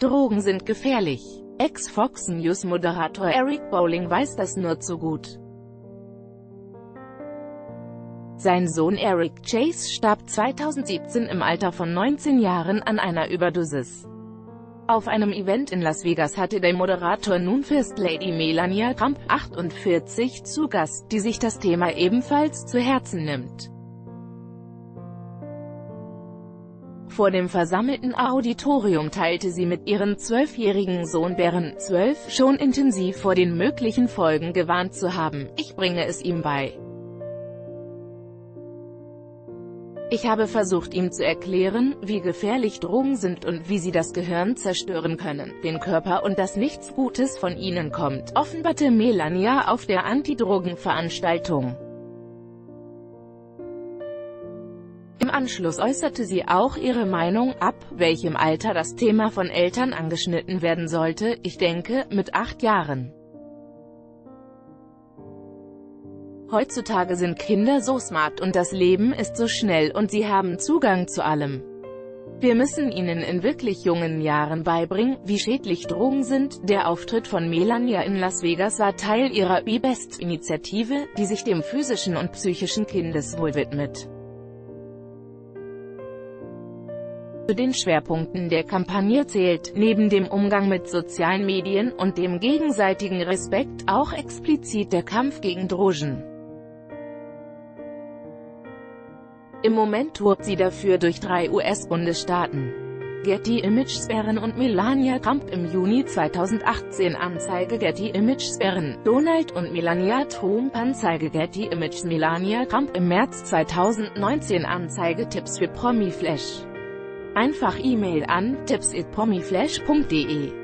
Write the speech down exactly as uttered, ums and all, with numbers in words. Drogen sind gefährlich. Ex-Fox News-Moderator Eric Bolling weiß das nur zu gut. Sein Sohn Eric Chase starb zweitausendsiebzehn im Alter von neunzehn Jahren an einer Überdosis. Auf einem Event in Las Vegas hatte der Moderator nun First Lady Melania Trump, achtundvierzig, zu Gast, die sich das Thema ebenfalls zu Herzen nimmt. Vor dem versammelten Auditorium teilte sie mit ihrem zwölfjährigen Sohn Barron, zwölf, schon intensiv vor den möglichen Folgen gewarnt zu haben: „Ich bringe es ihm bei. Ich habe versucht, ihm zu erklären, wie gefährlich Drogen sind und wie sie das Gehirn zerstören können, den Körper, und dass nichts Gutes von ihnen kommt“, offenbarte Melania auf der Anti-Drogen-Veranstaltung. Im Anschluss äußerte sie auch ihre Meinung, ab welchem Alter das Thema von Eltern angeschnitten werden sollte: „Ich denke, mit acht Jahren. Heutzutage sind Kinder so smart und das Leben ist so schnell und sie haben Zugang zu allem. Wir müssen ihnen in wirklich jungen Jahren beibringen, wie schädlich Drogen sind.“ Der Auftritt von Melania in Las Vegas war Teil ihrer Be Best-Initiative, die sich dem physischen und psychischen Kindeswohl widmet. Zu den Schwerpunkten der Kampagne zählt, neben dem Umgang mit sozialen Medien und dem gegenseitigen Respekt, auch explizit der Kampf gegen Drogen. Im Moment tourt sie dafür durch drei U S-Bundesstaaten. Getty Images Barron und Melania Trump. Im Juni zweitausendachtzehn Anzeige Getty Images Barron, Donald und Melania Trump. Anzeige Getty Images Melania Trump. Im März zweitausendneunzehn Anzeige Tipps für Promiflash. Einfach E-Mail an tipps at promiflash punkt de.